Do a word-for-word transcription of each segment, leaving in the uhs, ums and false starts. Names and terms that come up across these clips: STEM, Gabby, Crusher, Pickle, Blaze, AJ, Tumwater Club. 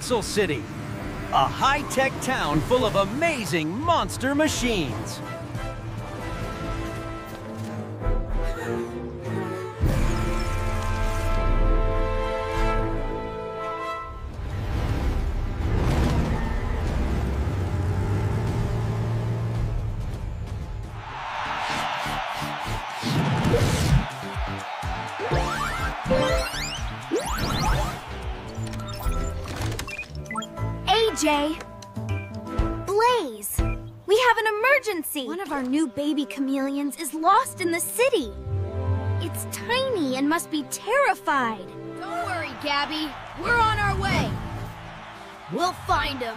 Axle City, a high-tech town full of amazing monster machines. A J! Blaze! We have an emergency! One of our new baby chameleons is lost in the city. It's tiny and must be terrified. Don't worry, Gabby. We're on our way. We'll find him.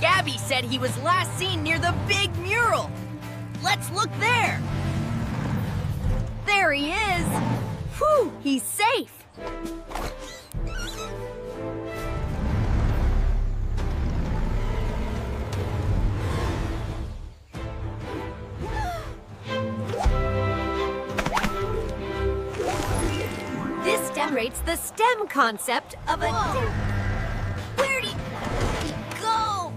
Gabby said he was last seen near the big mural. Let's look there. There he is. Whew, he's safe. This demonstrates the STEM concept of a... Where'd he, he go?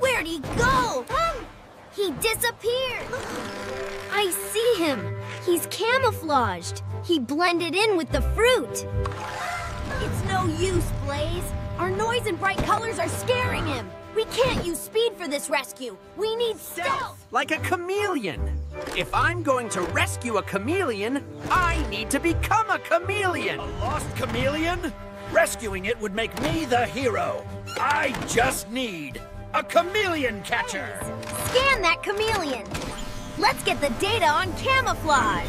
Where'd he go? He disappeared! I see him! He's camouflaged! He blended in with the fruit! It's no use, Blaze! Our noise and bright colors are scaring him! We can't use speed for this rescue! We need stealth! Like a chameleon! If I'm going to rescue a chameleon, I need to become a chameleon! A lost chameleon? Rescuing it would make me the hero! I just need a chameleon catcher! Scan that chameleon! Let's get the data on camouflage!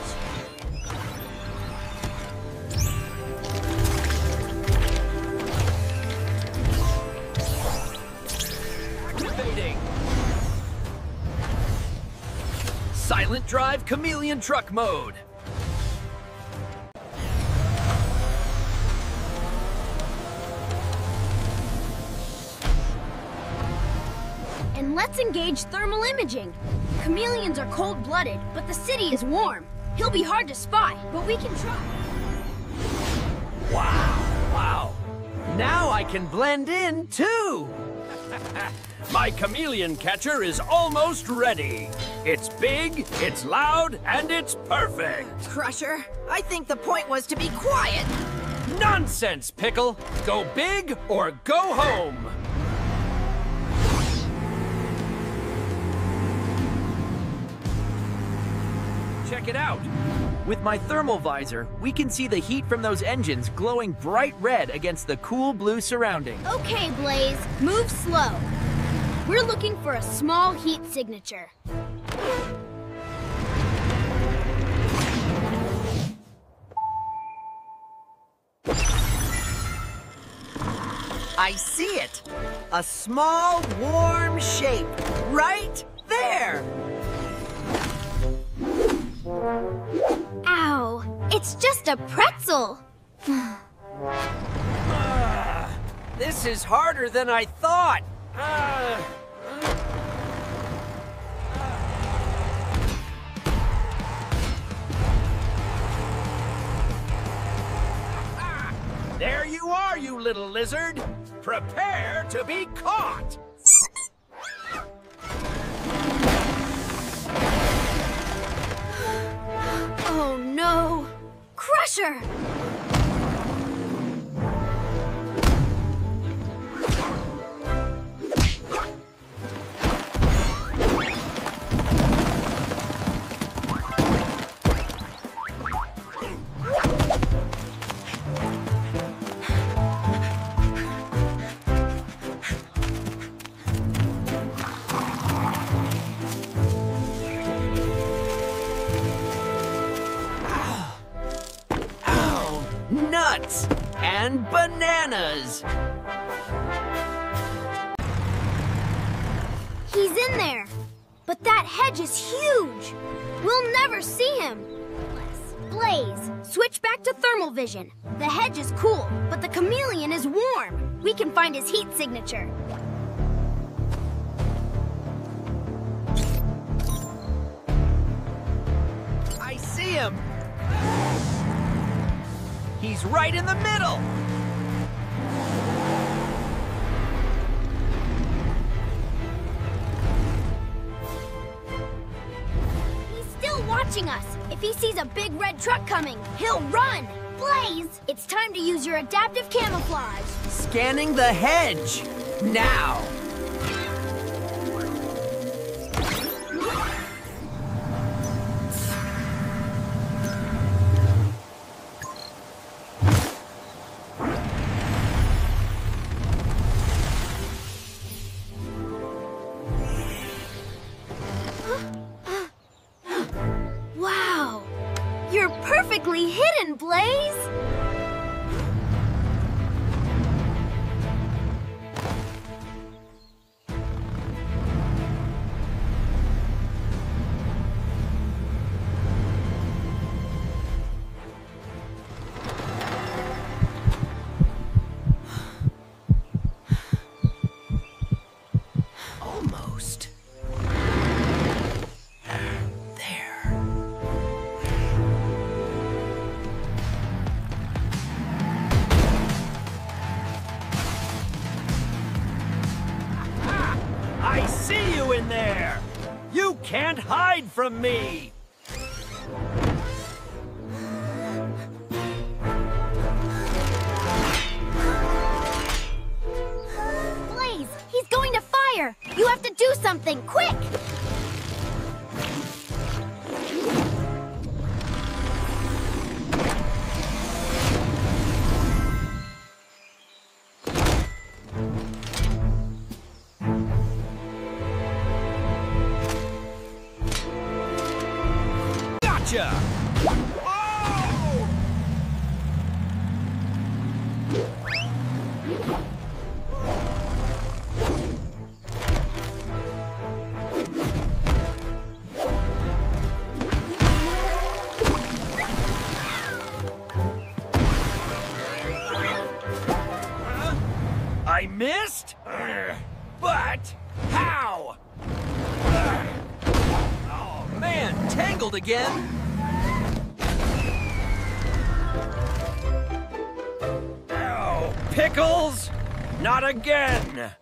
Activating! Silent drive chameleon truck mode! And let's engage thermal imaging. Chameleons are cold-blooded, but the city is warm. He'll be hard to spot, but we can try. Wow, wow. Now I can blend in, too. My chameleon catcher is almost ready. It's big, it's loud, and it's perfect. Crusher, I think the point was to be quiet. Nonsense, Pickle. Go big or go home. Check it out. With my thermal visor, we can see the heat from those engines glowing bright red against the cool blue surrounding. Okay, Blaze, move slow. We're looking for a small heat signature. I see it. A small, warm shape right there. Ow, it's just a pretzel. uh, this is harder than I thought. Uh, uh, uh. There you are, you little lizard. Prepare to be caught. Oh no! Crusher! Nuts and bananas! He's in there, but that hedge is huge! We'll never see him! Blaze, switch back to thermal vision. The hedge is cool, but the chameleon is warm. We can find his heat signature. Gabby's right in the middle. He's still watching us. If he sees a big red truck coming, he'll run. Blaze, it's time to use your adaptive camouflage. Scanning the hedge. Now. Hidden, Blaze! Can't hide from me! Blaze, he's going to fire! You have to do something, quick! I missed? But how? Oh man, tangled again. Oh, Pickles, not again.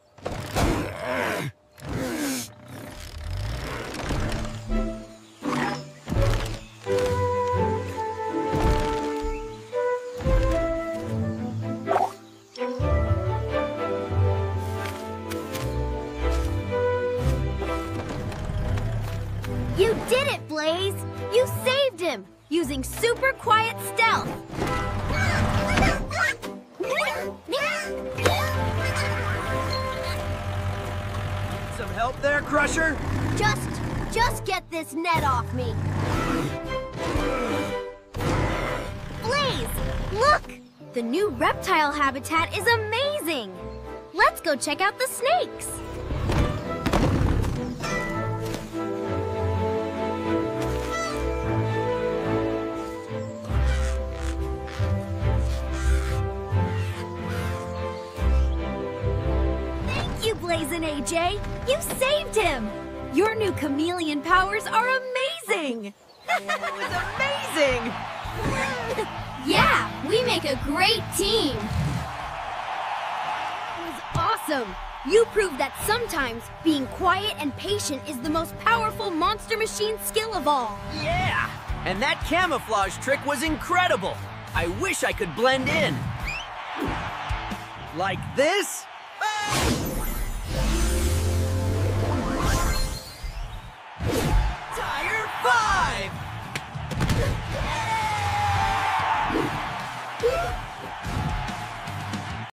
Blaze, you saved him using super quiet stealth. Need some help there, Crusher? Just, just get this net off me. Blaze, look! The new reptile habitat is amazing. Let's go check out the snakes. Blaze and A J, you saved him! Your new chameleon powers are amazing! That was amazing! Yeah, we make a great team! It was awesome! You proved that sometimes being quiet and patient is the most powerful monster machine skill of all! Yeah! And that camouflage trick was incredible! I wish I could blend in! Like this? Ah! Tire five!